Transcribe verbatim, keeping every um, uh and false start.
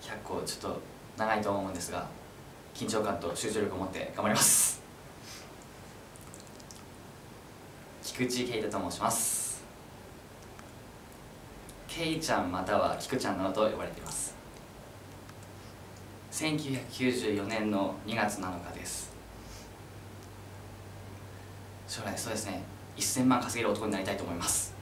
ひゃっこちょっと長いと思うんですが、緊張感と集中力を持って頑張ります。菊池圭太と申します。ケイちゃんまたは菊ちゃんなどと呼ばれています。せんきゅうひゃくきゅうじゅうよねんのにがつなのかです。将来そうですね、せんまん稼げる男になりたいと思います。